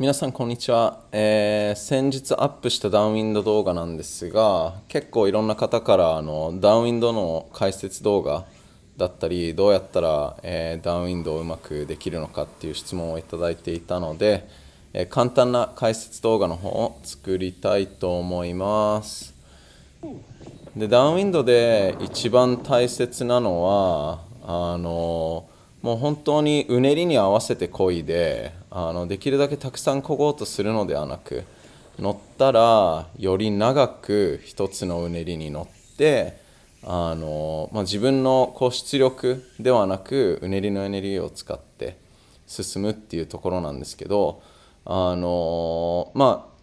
皆さんこんにちは、先日アップしたダウンウィンド動画なんですが、結構いろんな方からダウンウィンドの解説動画だったり、どうやったら、ダウンウィンドをうまくできるのかっていう質問をいただいていたので、簡単な解説動画の方を作りたいと思います。でダウンウィンドで一番大切なのはもう本当にうねりに合わせて漕いでできるだけたくさん漕ごうとするのではなく、乗ったらより長く一つのうねりに乗って自分の出力ではなくうねりのエネルギーを使って進むっていうところなんですけど、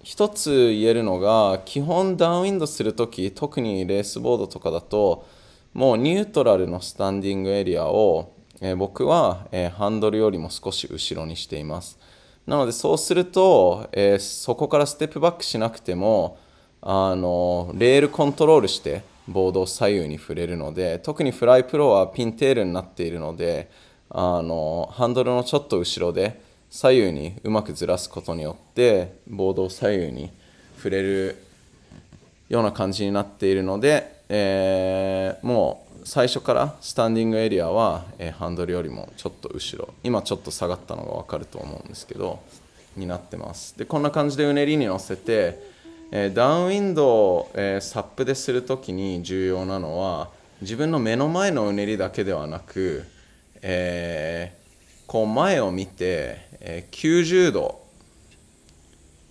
一つ言えるのが、基本ダウンウィンドするとき、特にレースボードとかだともうニュートラルのスタンディングエリアを僕はハンドルよりも少し後ろにしています。なのでそうするとそこからステップバックしなくてもレールコントロールしてボードを左右に振れるので、特にフライプロはピンテールになっているのでハンドルのちょっと後ろで左右にうまくずらすことによってボードを左右に振れるような感じになっているので、もう最初からスタンディングエリアはハンドルよりもちょっと後ろ、今ちょっと下がったのが分かると思うんですけど、になってます。でこんな感じでうねりに乗せて、ダウンウィンドをサップでするときに重要なのは、自分の目の前のうねりだけではなく、前を見て90度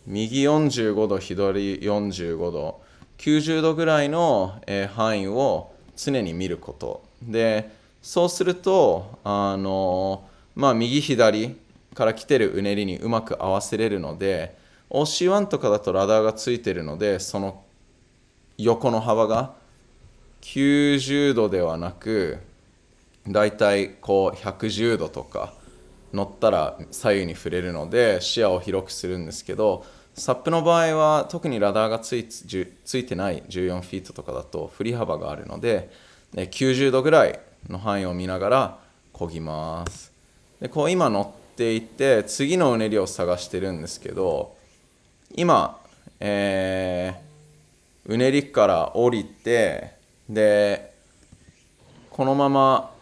右45度左45度90度ぐらいの範囲を常に見ることで、そうすると右左から来てるうねりにうまく合わせれるので、 OC1 とかだとラダーがついてるので、その横の幅が90度ではなくだいたい110度とか乗ったら左右に振れるので視野を広くするんですけど、サップの場合は特にラダーがついてない14フィートとかだと振り幅があるので、90度ぐらいの範囲を見ながら漕ぎます。で今乗っていて次のうねりを探してるんですけど、今、うねりから降りて、でこのまま、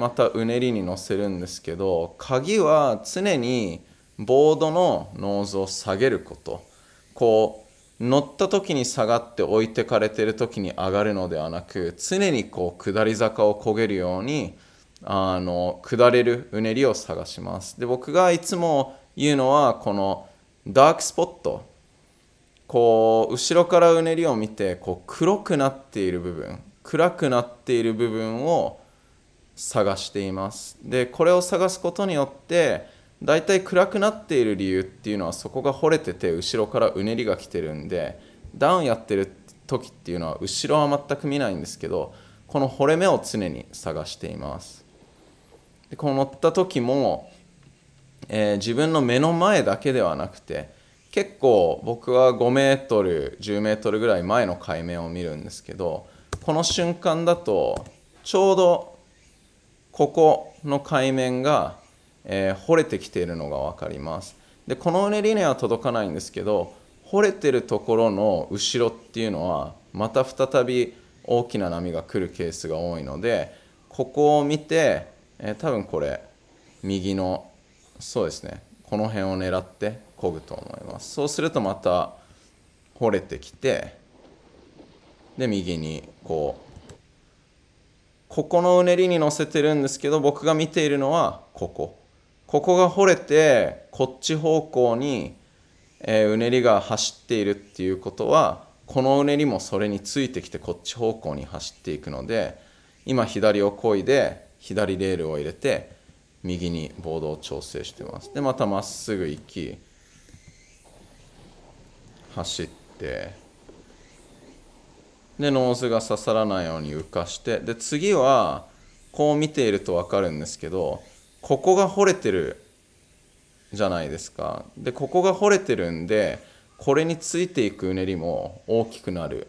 またうねりに乗せるんですけど、鍵は常にボードのノーズを下げること、乗った時に下がって置いてかれてる時に上がるのではなく、常に下り坂を漕げるように下れるうねりを探します。で僕がいつも言うのは、このダークスポット、後ろからうねりを見て黒くなっている部分、暗くなっている部分を探しています。でこれを探すことによってだいたい暗くなっている理由っていうのは、そこが掘れてて後ろからうねりが来てるんで、ダウンやってる時っていうのは後ろは全く見ないんですけど、この掘れ目を常に探しています。で乗った時も、自分の目の前だけではなくて、結構僕は5メートル10メートルぐらい前の海面を見るんですけど、この瞬間だとちょうどここの海面が掘れてきているのが分かります。でこのうねりには届かないんですけど、掘れてるところの後ろっていうのはまた再び大きな波が来るケースが多いので、ここを見て、多分これ右のそうですね、この辺を狙って漕ぐと思います。そうするとまた掘れてきて、で右にここのうねりに乗せてるんですけど、僕が見ているのはここが掘れてこっち方向にうねりが走っているっていうことは、このうねりもそれについてきてこっち方向に走っていくので、今左を漕いで左レールを入れて右にボードを調整してます。でまたまっすぐ行き走って、でノーズが刺さらないように浮かして、で次は見ていると分かるんですけど、ここが掘れてるじゃないですか。でここが掘れてるんで、これについていくうねりも大きくなる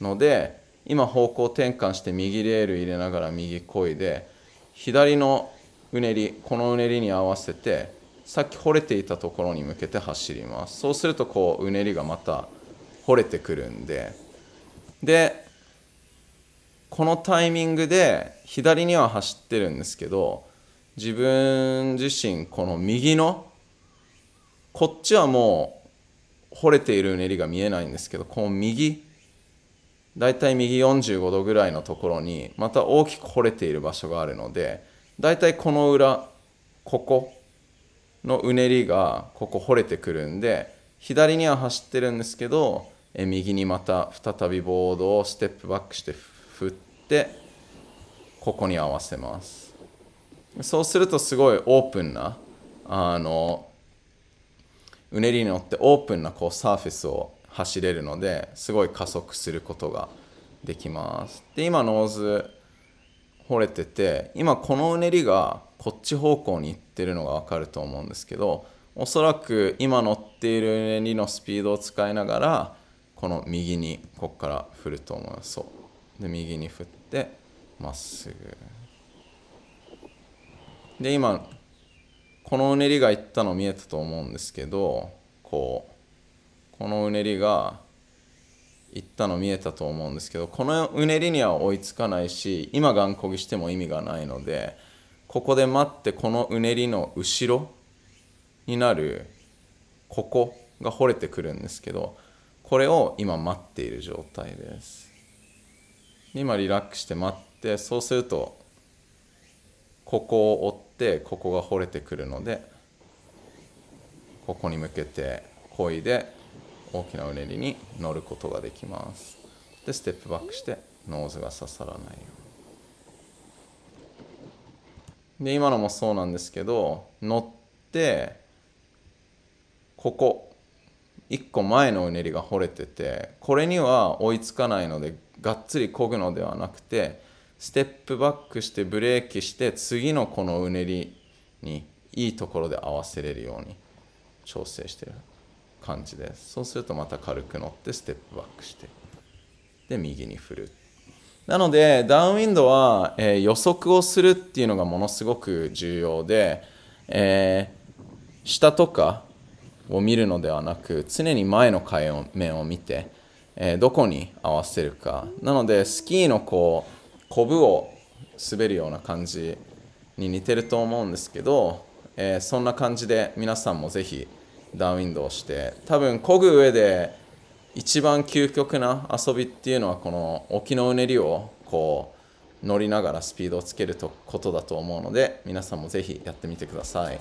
ので、今方向転換して右レール入れながら右漕いで、左のうねり、このうねりに合わせてさっき掘れていたところに向けて走ります。そうするとこううねりがまた掘れてくるんで、でこのタイミングで左には走ってるんですけど、自分自身この右のこっちはもう掘れているうねりが見えないんですけど、この右だいたい右45度ぐらいのところにまた大きく掘れている場所があるので、だいたいこの裏ここのうねりがここ掘れてくるんで、左には走ってるんですけど右にまた再びボードをステップバックして振ってここに合わせます。そうするとすごいオープンなうねりに乗ってオープンなこうサーフェスを走れるので、すごい加速することができます。で今ノーズ掘れてて、今このうねりがこっち方向に行ってるのが分かると思うんですけど、おそらく今乗っているうねりのスピードを使いながらこの右にここから振ると思います。そうで右に振ってまっすぐで、今このうねりが行ったの見えたと思うんですけど、このうねりが行ったの見えたと思うんですけど、このうねりには追いつかないし今がんこぎしても意味がないので、ここで待ってこのうねりの後ろになるここが掘れてくるんですけど、これを今待っている状態です。今リラックスして待って、そうするとここを追ってここが掘れてくるので、ここに向けてこいで大きなうねりに乗ることができます。でステップバックしてノーズが刺さらないように。で今のもそうなんですけど、乗ってここ1個前のうねりが掘れてて、これには追いつかないのでがっつり漕ぐのではなくて、ステップバックしてブレーキして次のこのうねりにいいところで合わせれるように調整してる感じです。そうするとまた軽く乗ってステップバックしてで右に振る。なのでダウンウィンドは、予測をするっていうのがものすごく重要で、下とかを見るのではなく常に前の海面を見て、どこに合わせるか。なのでスキーのこうコブを滑るような感じに似てると思うんですけど、そんな感じで皆さんもぜひダウンウィンドをして、多分漕ぐ上で一番究極な遊びっていうのはこの沖のうねりをこう乗りながらスピードをつけることだと思うので、皆さんもぜひやってみてください。